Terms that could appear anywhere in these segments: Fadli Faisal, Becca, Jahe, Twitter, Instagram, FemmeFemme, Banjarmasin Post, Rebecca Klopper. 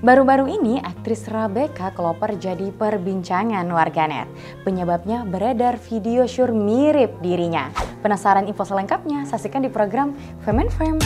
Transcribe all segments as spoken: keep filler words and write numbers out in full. Baru-baru ini, aktris Rebecca Klopper jadi perbincangan warganet. Penyebabnya beredar video syur mirip dirinya. Penasaran info selengkapnya? Saksikan di program FemmeFemme.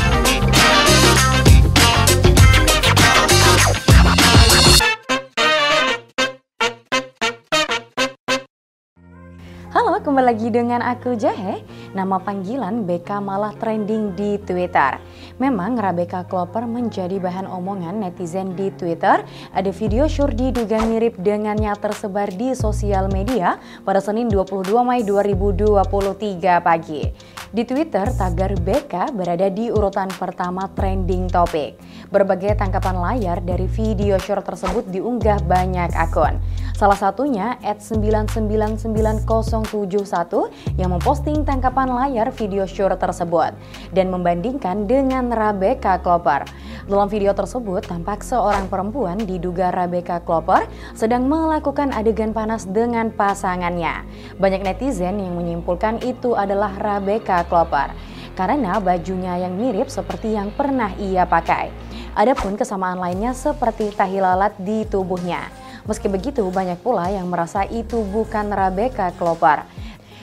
Halo, kembali lagi dengan aku Jahe. Nama panggilan Becca malah trending di Twitter. Memang Rebecca Klopper menjadi bahan omongan netizen di Twitter. Ada video syur diduga mirip dengannya tersebar di sosial media pada Senin dua puluh dua Mei dua ribu dua puluh tiga pagi. Di Twitter, tagar Becca berada di urutan pertama trending topik. Berbagai tangkapan layar dari video syur tersebut diunggah banyak akun. Salah satunya at sembilan sembilan sembilan nol tujuh satu yang memposting tangkapan layar video syur tersebut dan membandingkan dengan Rebecca Klopper. Dalam video tersebut tampak seorang perempuan diduga Rebecca Klopper sedang melakukan adegan panas dengan pasangannya. Banyak netizen yang menyimpulkan itu adalah Rebecca Klopper karena bajunya yang mirip seperti yang pernah ia pakai. Adapun kesamaan lainnya seperti tahi lalat di tubuhnya. Meski begitu, banyak pula yang merasa itu bukan Rebecca Klopper.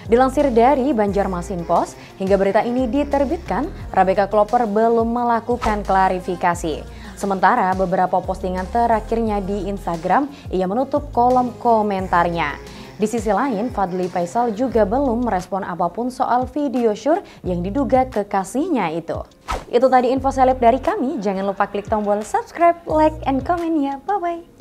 Dilansir dari Banjarmasin Post, hingga berita ini diterbitkan, Rebecca Klopper belum melakukan klarifikasi. Sementara beberapa postingan terakhirnya di Instagram, ia menutup kolom komentarnya. Di sisi lain, Fadli Faisal juga belum merespon apapun soal video syur yang diduga kekasihnya itu. Itu tadi info seleb dari kami. Jangan lupa klik tombol subscribe, like, and comment ya. Bye-bye.